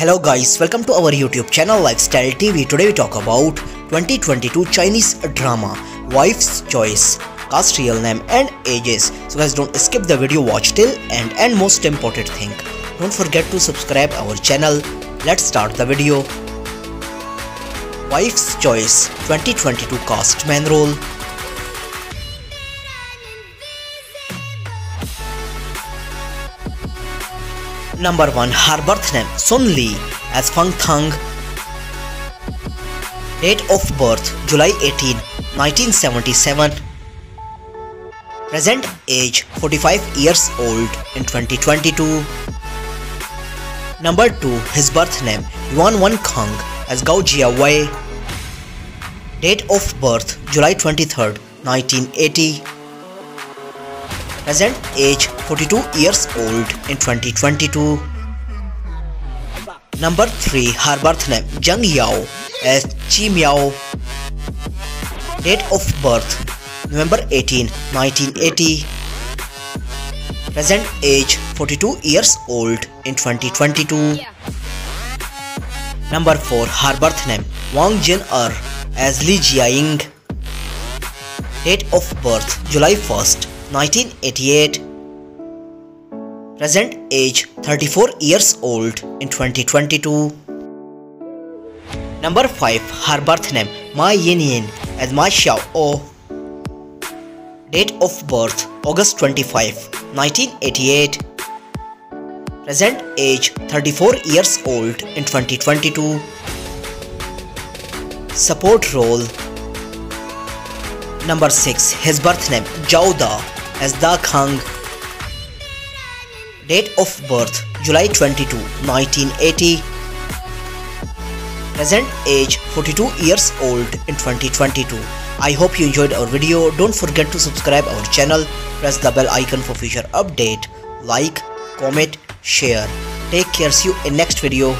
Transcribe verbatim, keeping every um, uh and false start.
Hello guys, welcome to our YouTube channel LifeStyle T V. Today we talk about twenty twenty-two Chinese drama Wife's Choice, cast, real name and ages. So guys, don't skip the video, watch till end, and most important thing, don't forget to subscribe our channel. Let's start the video. Wife's Choice twenty twenty-two cast. Main role: Number one. Her birth name Sun Li as Fang Tang. Date of birth July eighteenth nineteen seventy-seven. Present age forty-five years old in twenty twenty-two. Number two. His birth name Yuan Wen Kang as Gao Jia Wei. Date of birth July twenty-third nineteen eighty. Present age forty-two years old in twenty twenty-two. Number three. Her birth name Zhang Yao as Qi Miao. Date of birth November eighteenth nineteen eighty. Present age forty-two years old in twenty twenty-two. Yeah. Number four. Her birth name Wang Jin Er as Li Jiaying. Date of birth July first nineteen eighty-eight. Present age thirty-four years old in twenty twenty-two. Number five. Her birth name Ma Yin Yin as Ma Xiao. Date of birth August twenty-fifth nineteen eighty-eight. Present age thirty-four years old in twenty twenty-two. Support role: Number six. His birth name Zhao Da as Da Kang. Date of birth July twenty-second nineteen eighty. Present age forty-two years old in twenty twenty-two. I hope you enjoyed our video. Don't forget to subscribe our channel. Press the bell icon for future update. Like, comment, share. Take care. See you in next video.